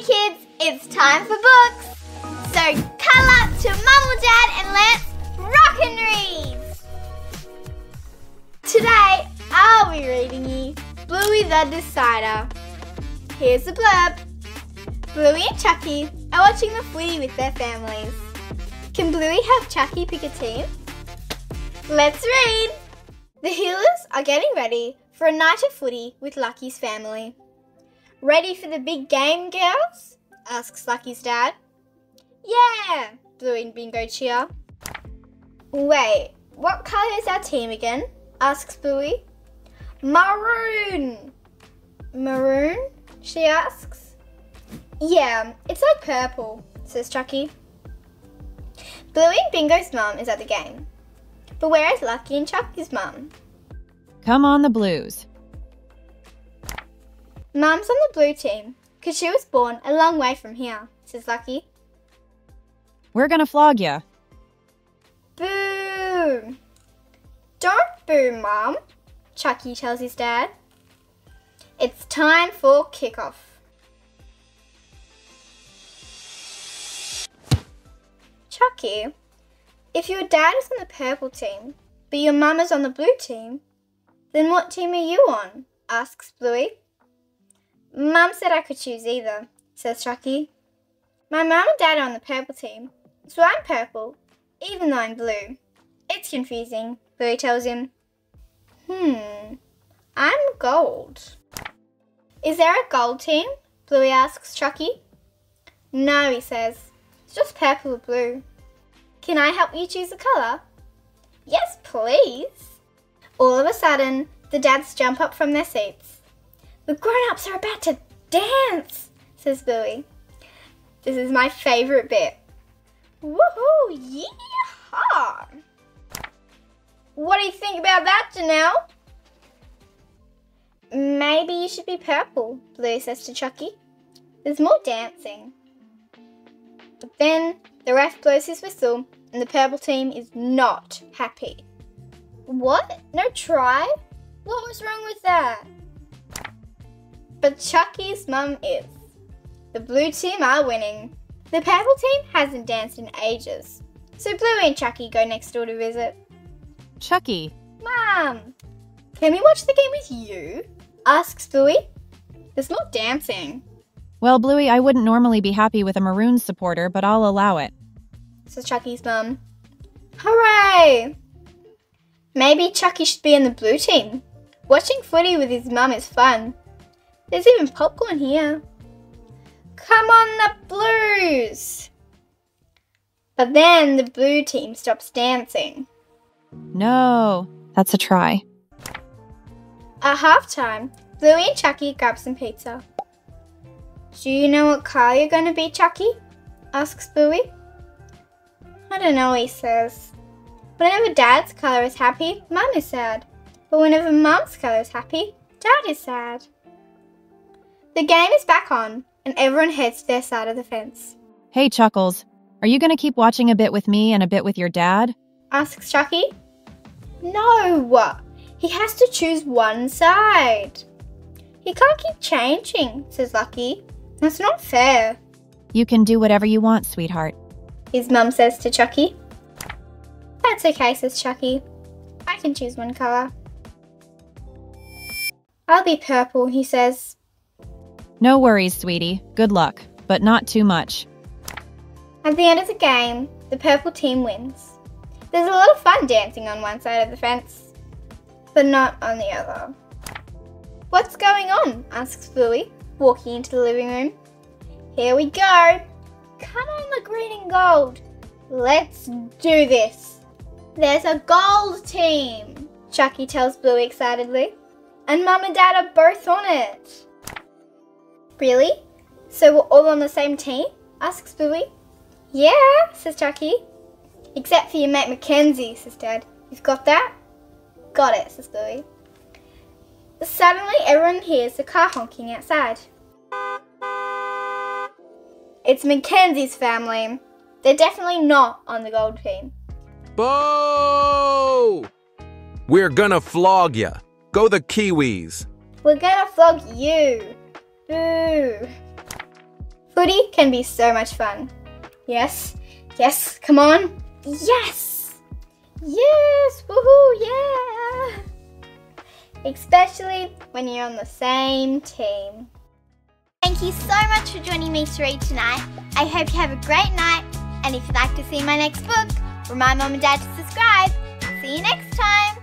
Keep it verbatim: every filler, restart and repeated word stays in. Hey kids, it's time for books. So cuddle up to Mum or Dad and let's rock and read. Today, I'll be reading you Bluey the Decider. Here's the blurb. Bluey and Chucky are watching the footy with their families. Can Bluey have Chucky pick a team? Let's read. The Healers are getting ready for a night of footy with Lucky's family. Ready for the big game, girls? Asks Lucky's dad. Yeah, Bluey and Bingo cheer. Wait, what colour is our team again? Asks Bluey. Maroon. Maroon? She asks. Yeah, it's like purple, says Chucky. Bluey and Bingo's mum is at the game. But where is Lucky and Chucky's mum? Come on the Blues. Mum's on the blue team because she was born a long way from here, says Lucky. We're gonna flog ya. Boo! Don't boo, Mum, Chucky tells his dad. It's time for kickoff. Chucky, if your dad is on the purple team, but your mum is on the blue team, then what team are you on? Asks Bluey. Mum said I could choose either, says Chucky. My mum and dad are on the purple team, so I'm purple, even though I'm blue. It's confusing, Bluey tells him. Hmm, I'm gold. Is there a gold team? Bluey asks Chucky. No, he says. It's just purple or blue. Can I help you choose a colour? Yes, please. All of a sudden, the dads jump up from their seats. The grown-ups are about to dance, says Bluey. This is my favourite bit. Woohoo, yee-haw! What do you think about that, Janelle? Maybe you should be purple, Bluey says to Chucky. There's more dancing. But then the ref blows his whistle and the purple team is not happy. What? No try? What was wrong with that? But Chucky's mum is. The blue team are winning. The purple team hasn't danced in ages. So Bluey and Chucky go next door to visit. Chucky. Mum, can we watch the game with you? Asks Bluey. There's more dancing. Well, Bluey, I wouldn't normally be happy with a maroon supporter, but I'll allow it. Says Chucky's mum. Hooray! Maybe Chucky should be in the blue team. Watching footy with his mum is fun. There's even popcorn here. Come on the Blues! But then the blue team stops dancing. No, that's a try. At halftime, Bluey and Chucky grab some pizza. Do you know what car you're going to be, Chucky? Asks Bluey. I don't know, he says. Whenever Dad's colour is happy, Mum is sad. But whenever Mum's colour is happy, Dad is sad. The game is back on, and everyone heads to their side of the fence. Hey, Chuckles, are you going to keep watching a bit with me and a bit with your dad? Asks Chucky. No, he has to choose one side. He can't keep changing, says Lucky. That's not fair. You can do whatever you want, sweetheart, his mum says to Chucky. That's okay, says Chucky. I can choose one colour. I'll be purple, he says. No worries, sweetie. Good luck, but not too much. At the end of the game, the purple team wins. There's a lot of fun dancing on one side of the fence, but not on the other. What's going on? Asks Bluey, walking into the living room. Here we go. Come on, the green and gold. Let's do this. There's a gold team, Chucky tells Bluey excitedly. And Mum and Dad are both on it. Really? So we're all on the same team? Asks Bluey. Yeah, says Chucky. Except for your mate Mackenzie, says Dad. You've got that? Got it, says Bluey. Suddenly everyone hears the car honking outside. It's Mackenzie's family. They're definitely not on the gold team. Boo! We're gonna flog ya. Go the Kiwis. We're gonna flog you. Boo! Footy can be so much fun. Yes, yes, come on. Yes, yes, woohoo, yeah. Especially when you're on the same team. Thank you so much for joining me to read tonight. I hope you have a great night. And if you'd like to see my next book, remind Mum and Dad to subscribe. See you next time.